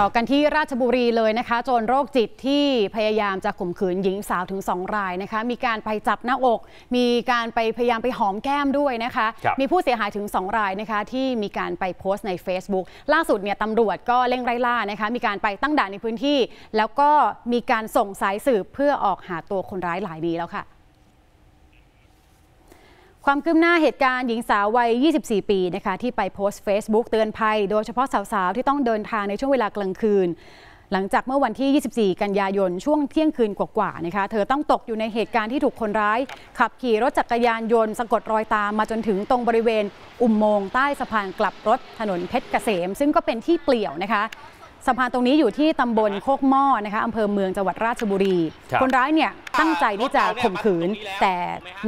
ต่อกันที่ราชบุรีเลยนะคะโจรโรคจิตที่พยายามจะข่มขืนหญิงสาวถึง2 รายนะคะมีการไปจับหน้าอกมีการไปพยายามไปหอมแก้มด้วยนะคะมีผู้เสียหายถึง2 รายนะคะที่มีการไปโพสต์ใน Facebook ล่าสุดเนี่ยตำรวจก็เร่งไล่ล่านะคะมีการไปตั้งด่านในพื้นที่แล้วก็มีการส่งสายสืบเพื่อออกหาตัวคนร้ายรายนี้แล้วค่ะความคืบหน้าเหตุการณ์หญิงสาววัย24 ปีนะคะที่ไปโพสต์ Facebook เตือนภัยโดยเฉพาะสาวๆที่ต้องเดินทางในช่วงเวลากลางคืนหลังจากเมื่อวันที่24กันยายนช่วงเที่ยงคืนกว่าๆนะคะเธอต้องตกอยู่ในเหตุการณ์ที่ถูกคนร้ายขับขี่รถจักรยานยนต์สะกดรอยตามมาจนถึงตรงบริเวณอุโมงค์ใต้สะพานกลับรถถนนเพชรเกษมซึ่งก็เป็นที่เปลี่ยวนะคะสะพานตรงนี้อยู่ที่ตำบลโคกหม้อนะคะอำเภอเมืองจังหวัดราชบุรีคนร้ายเนี่ยตั้งใจที่จะข่มขืนแต่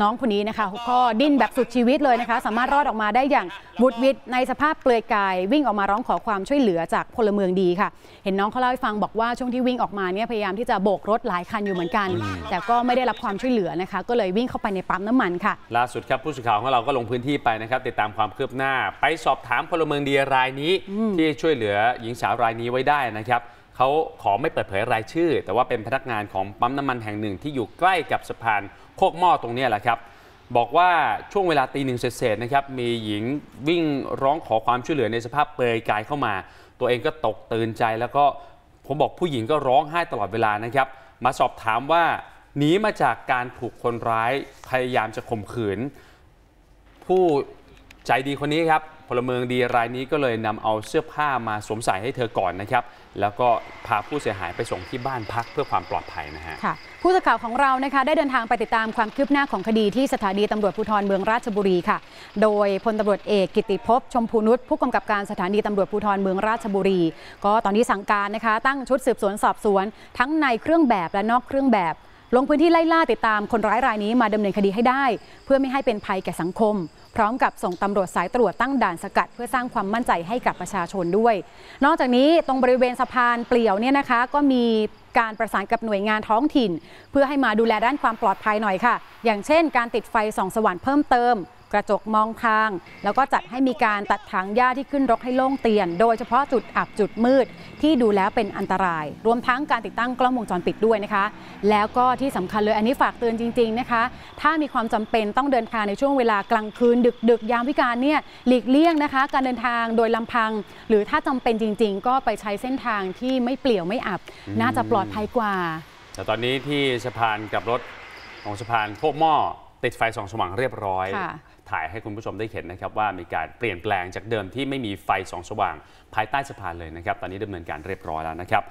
น้องคนนี้นะคะก็ดิ้นแบบสุดชีวิตเลยนะคะสามารถรอดออกมาได้อย่างบุดวิดในสภาพเปลือยกายวิ่งออกมาร้องขอความช่วยเหลือจากพลเมืองดีค่ะเห็นน้องเขาเล่าให้ฟังบอกว่าช่วงที่วิ่งออกมาเนี่ยพยายามที่จะโบกรถหลายคันอยู่เหมือนกันแต่ก็ไม่ได้รับความช่วยเหลือนะคะก็เลยวิ่งเข้าไปในปั๊มน้ำมันค่ะล่าสุดครับผู้สื่อข่าวของเราก็ลงพื้นที่ไปนะครับติดตามความคืบหน้าไปสอบถามพลเมืองดีรายนี้ที่ช่วยเหลือหญิงสาวรายนี้ไว้ได้นะครับเขาขอไม่เปิดเผยรายชื่อแต่ว่าเป็นพนักงานของปั๊มน้ำมันแห่งหนึ่งที่อยู่ใกล้กับสะพานโคกหม้อตรงนี้แหละครับบอกว่าช่วงเวลาตี 1เศษๆนะครับมีหญิงวิ่งร้องขอความช่วยเหลือในสภาพเปลือยกายเข้ามาตัวเองก็ตกตื่นใจแล้วก็ผมบอกผู้หญิงก็ร้องไห้ตลอดเวลานะครับมาสอบถามว่าหนีมาจากการถูกคนร้ายพยายามจะข่มขืนผู้ใจดีคนนี้ครับพลเมืองดีรายนี้ก็เลยนำเอาเสื้อผ้ามาสวมใส่ให้เธอก่อนนะครับแล้วก็พาผู้เสียหายไปส่งที่บ้านพักเพื่อความปลอดภัยนะฮะค่ะผู้สื่อข่าวของเรานะคะได้เดินทางไปติดตามความคืบหน้าของคดีที่สถานีตำรวจภูธรเมืองราชบุรีค่ะโดยพลตำรวจเอกกิติภพชมพูนุชผู้กำกับการสถานีตำรวจภูธรเมืองราชบุรีก็ตอนนี้สั่งการนะคะตั้งชุดสืบสวนสอบสวนทั้งในเครื่องแบบและนอกเครื่องแบบลงพื้นที่ไล่ล่าติดตามคนร้ายรายนี้มาดำเนินคดีให้ได้เพื่อไม่ให้เป็นภัยแก่สังคมพร้อมกับส่งตำรวจสายตรวจตั้งด่านสกัดเพื่อสร้างความมั่นใจให้กับประชาชนด้วยนอกจากนี้ตรงบริเวณสะพานเปลี่ยวเนี่ยนะคะก็มีการประสานกับหน่วยงานท้องถิ่นเพื่อให้มาดูแลด้านความปลอดภัยหน่อยค่ะอย่างเช่นการติดไฟส่องสว่างเพิ่มเติมกระจกมองทางแล้วก็จัดให้มีการตัดถางหญ้าที่ขึ้นรกให้โล่งเตียนโดยเฉพาะจุดอับจุดมืดที่ดูแล้วเป็นอันตรายรวมทั้งการติดตั้งกล้องวงจรปิดด้วยนะคะแล้วก็ที่สำคัญเลยอันนี้ฝากเตือนจริงๆนะคะถ้ามีความจำเป็นต้องเดินทางในช่วงเวลากลางคืนดึกยามวิกาลเนี่ยหลีกเลี่ยงนะคะการเดินทางโดยลำพังหรือถ้าจำเป็นจริงๆก็ไปใช้เส้นทางที่ไม่เปลี่ยวไม่อับน่าจะปลอดภัยกว่าแต่ตอนนี้ที่สะพานกับรถของสะพานโคกหม้อติดไฟส่องสว่างเรียบร้อยถ่ายให้คุณผู้ชมได้เห็นนะครับว่ามีการเปลี่ยนแปลงจากเดิมที่ไม่มีไฟส่องสว่างภายใต้สะพานเลยนะครับตอนนี้ดำเนินการเรียบร้อยแล้วนะครับ